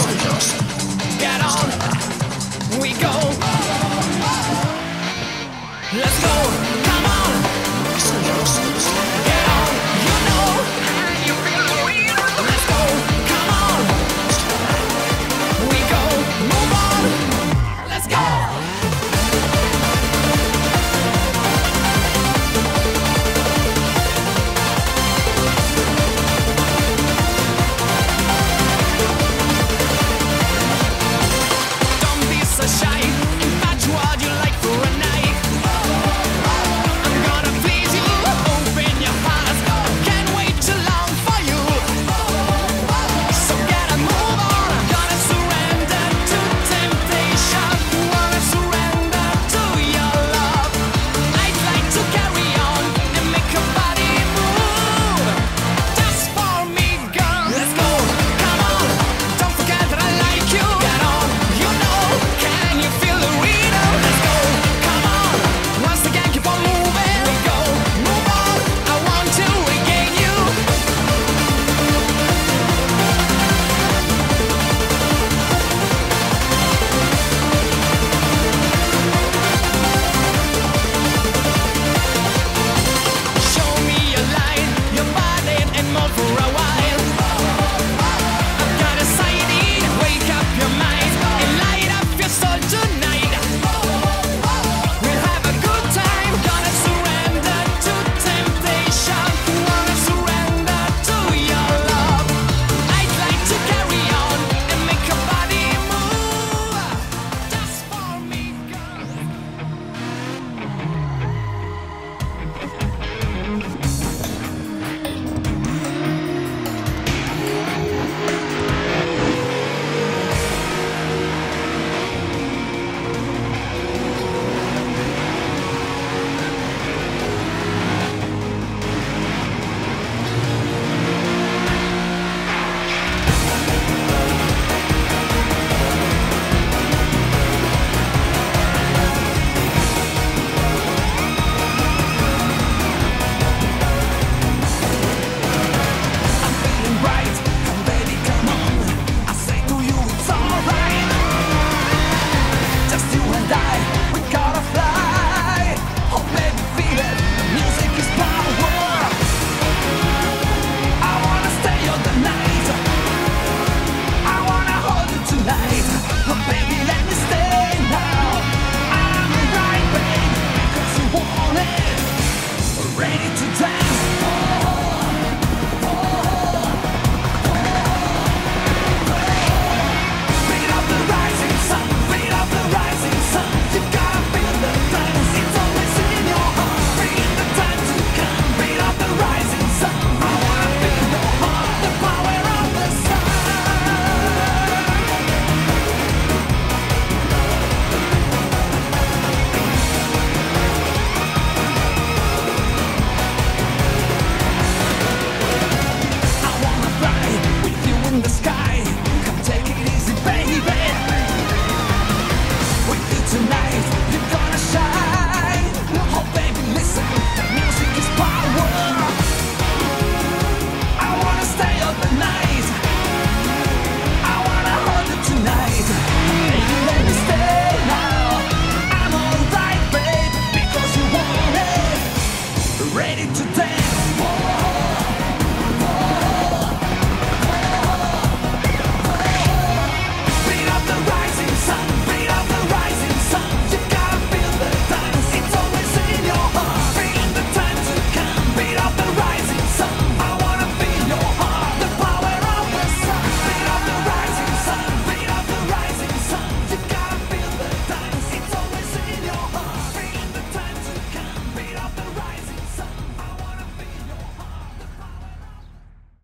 Get on, we go. Let's go.